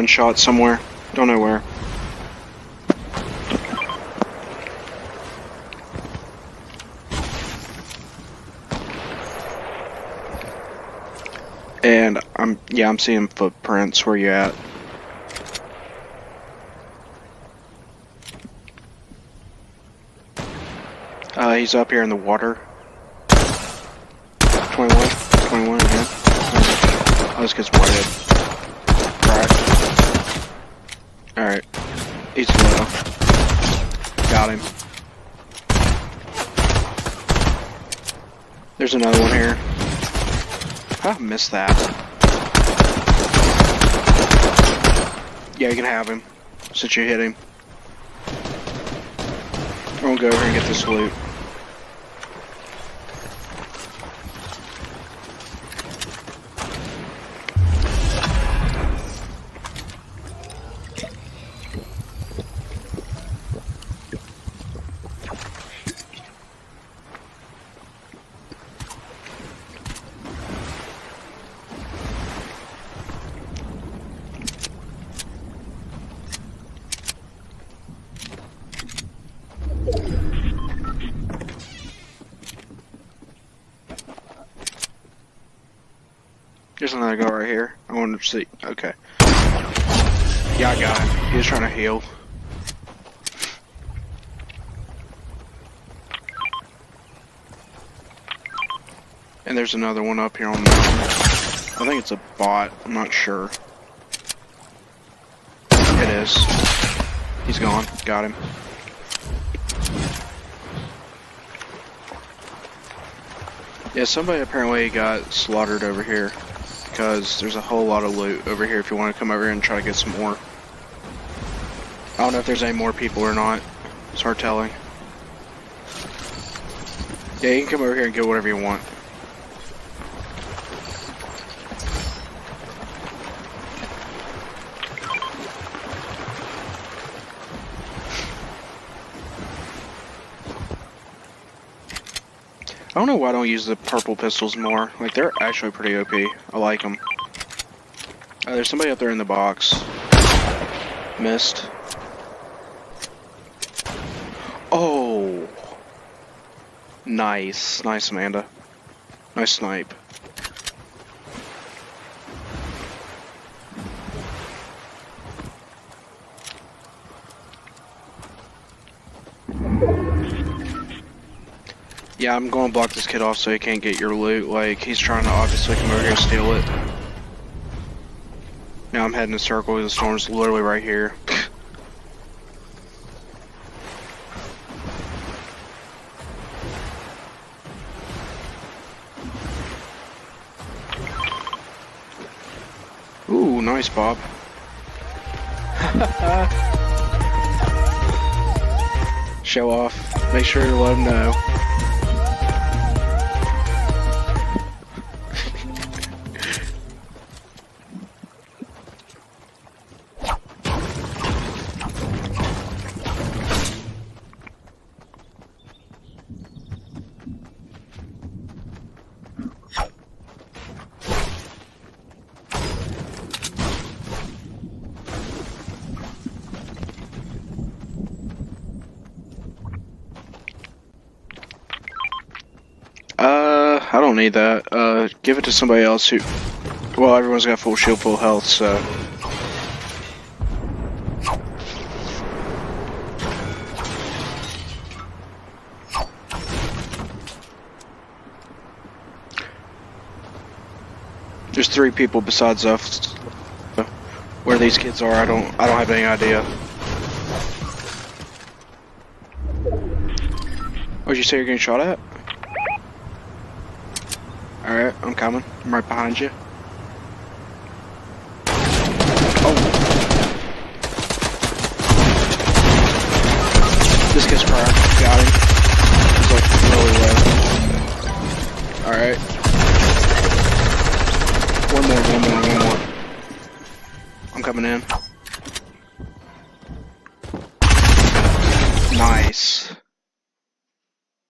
gunshot somewhere. Don't know where. And I'm seeing footprints. Where you at? He's up here in the water. 21 again. Oh, this gets whited. Alright. Alright. He's low. Got him. There's another one here. I missed that. Yeah, you can have him. Since you hit him. I'll go over and get this loot. There's another guy right here. I want to see. Okay. Yeah, I got him. He was trying to heal. And there's another one up here on the mountain. I think it's a bot. I'm not sure. It is. He's gone. Got him. Yeah, somebody apparently got slaughtered over here. Because there's a whole lot of loot over here if you want to come over here and try to get some more. I don't know if there's any more people or not. It's hard telling. Yeah, you can come over here and get whatever you want. I don't know why I don't use the purple pistols more. Like, they're actually pretty OP. I like them. There's somebody up there in the box. Missed. Oh! Nice. Nice, Amanda. Nice snipe. Yeah, I'm going to block this kid off so he can't get your loot. Like, he's trying to obviously come over here and steal it. Now I'm heading in a circle. The storm's literally right here. Ooh, nice, Bob. Show off. Make sure you let him know. I don't need that. Give it to somebody else who... Well, everyone's got full shield, full health, so... There's three people besides us. Where these kids are, I don't have any idea. What'd you say you're getting shot at? Alright, I'm coming. I'm right behind you. Oh! This gets prior. Got him. He's like really low. Alright. One more. I'm coming in.